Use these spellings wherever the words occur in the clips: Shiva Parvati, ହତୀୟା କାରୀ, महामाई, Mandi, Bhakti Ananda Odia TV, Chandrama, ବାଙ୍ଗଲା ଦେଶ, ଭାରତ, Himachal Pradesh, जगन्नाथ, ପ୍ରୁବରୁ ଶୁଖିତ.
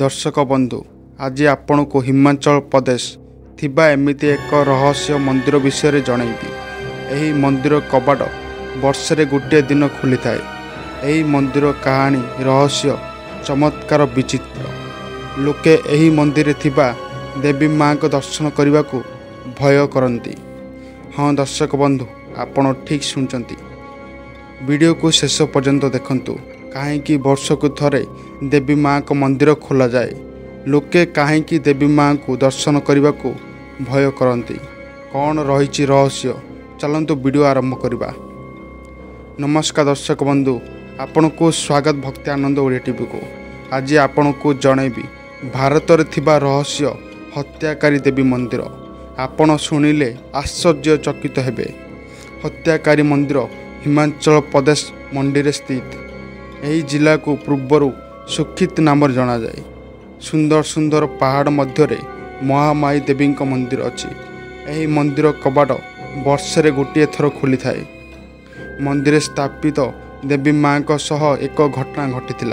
दर्शक बंधु, आज आपण को हिमाचल प्रदेश थिबा एमिति एक रहस्य मंदिर विषय जनइबी। एही मंदिर कबाड़ वर्षे गोटे दिन खुली थाए। एही मंदिर कहानी रहस्य चमत्कार विचित्र। लोके एही मंदिर थिबा देवी माँ को दर्शन करने को भय करती। हाँ दर्शक बंधु, आपण ठीक सुनचंती। वीडियो को शेष पर्यंत देखंतु। कहीं वर्ष को थरे देवी माँ को मंदिर खोल जाए। लोके कहीं देवी माँ को दर्शन करने को भय करती। कौन रही रहस्य, चलंतु वीडियो आरंभ करवा। नमस्कार दर्शक बंधु, आपण को स्वागत भक्ति आनंद ओडिया टीवी को। आज आपण को जणैबी भारत रे थिबा रहस्य हत्याकारी देवी मंदिर। आपण सुनिले आश्चर्यचकित हेबे। हत्याकारी मंदिर हिमाचल प्रदेश मंडी रे स्थित। यही जिला को पूर्वर सुखित नाम जाना जाए। सुंदर सुंदर पहाड़ मध्य महामाई देवी मंदिर अच्छी। यही मंदिर कबाड़ वर्षे गोटे थर खोली थाए। मंदिर स्थापित देवी माँ एक घटना घटी,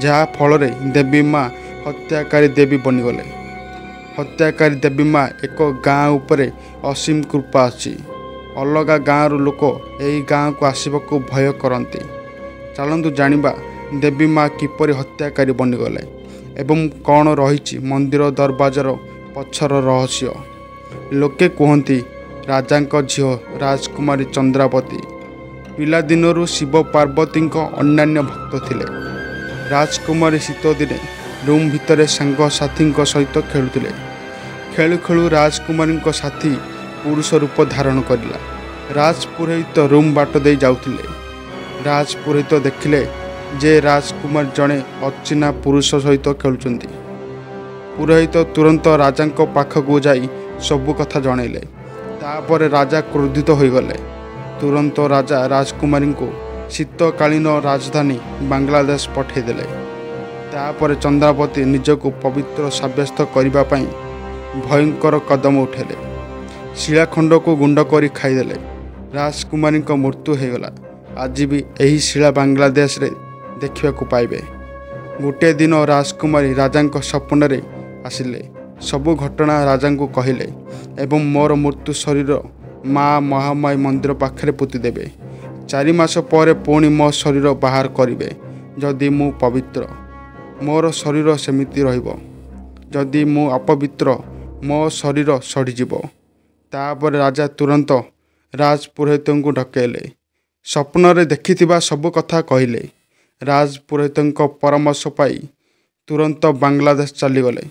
जहाँ फल देवी माँ हत्याकारी देवी बनीगले। हत्याकारी देवी माँ एक गाँव उपर असीम कृपा अच्छी। अलग गाँव रु लोक यही गाँव को आसवाक भय करती। चलंतु जानिबा देवी माँ किपरि हत्याकारी बनीगले एवं कौन रही मंदिर दरवाजार पछर रहस्य। लोके कहती राजांक झियो राजकुमारी चंद्रावती पिला दिनरु शिव पार्वती अन्यान्य भक्त थिले। राजकुमारी शीत दिने रूम भितरे संग साथी सहित खेलुथिले। खेलु खेलु राजकुमारी साथी पुरुष रूप धारण करिला। राजपुरोहित रूम बाट दे जाउथिले। राजपुरोहित देखिले जे राजकुमार जड़े अचिना पुरुष सहित खेलुचंती। पुरोहित तुरंत राजांक पाखकू जाई सबु कथा जणैले। तापरे राजा क्रोधित होइगले। तुरंत राजा राजकुमारी को शीतकालीन राजधानी बांग्लादेश पठाई देले। तापरे चंद्रावती निजको पवित्र साब्यस्त करिबा पई भयंकर कदम उठेले। शिलाखंड को गुंड करी खाइदेले। राजकुमारी को मृत्यु हेगला। आज भी यही शिला बांग्लादेश रे देखा पाइबे। गोटे दिन राजकुमारी राजांक सपन रे आसिले। सबु घटना राजांक कहले एवं मोर मृत्यु शरीर माँ महामाई मंदिर पाखे पोति देबे। 4 मास पर पुणी मो शरीर बाहर करिवे। जदि मु पवित्र मोर शरीर सेमिति रहिबो। जदि मु अपवित्र मो शरीर सड़ीजिवो। तापर राजा तुरंत राजपुरोहित को ढकेले। सपनरे देखिथिबा सब कथा कहले। राजपुरोहितंक परामर्श पाई तुरंत बांग्लादेश चलीगले।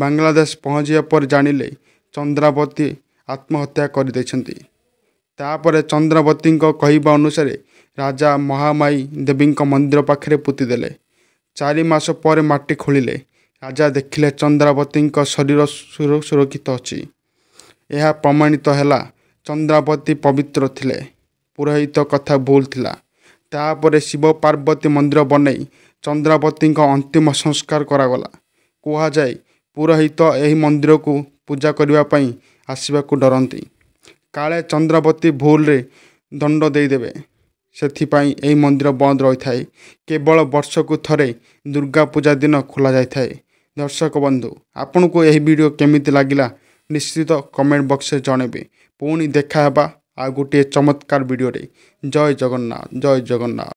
बांग्लादेश पहुँचिया पर जानिले चंद्रावती आत्महत्या कर देछंती। तापरे चंद्रावती कहवा अनुसार राजा महामाई देवी मंदिर पाखे पोति देले। 4 मास पर माटी खोलिले। राजा देखिले चंद्रावती शरीर सुरक्षित अछि। यह प्रमाणित हैला चंद्रावती पवित्र थिले। पुरोहित कथा भूल थिला। तापरे शिव पार्वती मंदिर बनई चंद्रावती अंतिम संस्कार करागला। कुहा जाय पुरोहित यही मंदिर को पूजा करिवा पई आसीबा को डरंती। काले चंद्रावती भूल रे दंड दे देबे। सेथि पई यही मंदिर बंद रही थाए। केवल वर्ष को थरे दुर्गा पूजा दिन खोला जाय थाए। दर्शक बंधु, आपन को यही वीडियो केमिति लागिला निश्चित कमेंट बॉक्स रे जणेबे। पुणी देखा हेबा आ गोटे चमत्कार वीडियो रे। जय जगन्नाथ, जय जगन्नाथ।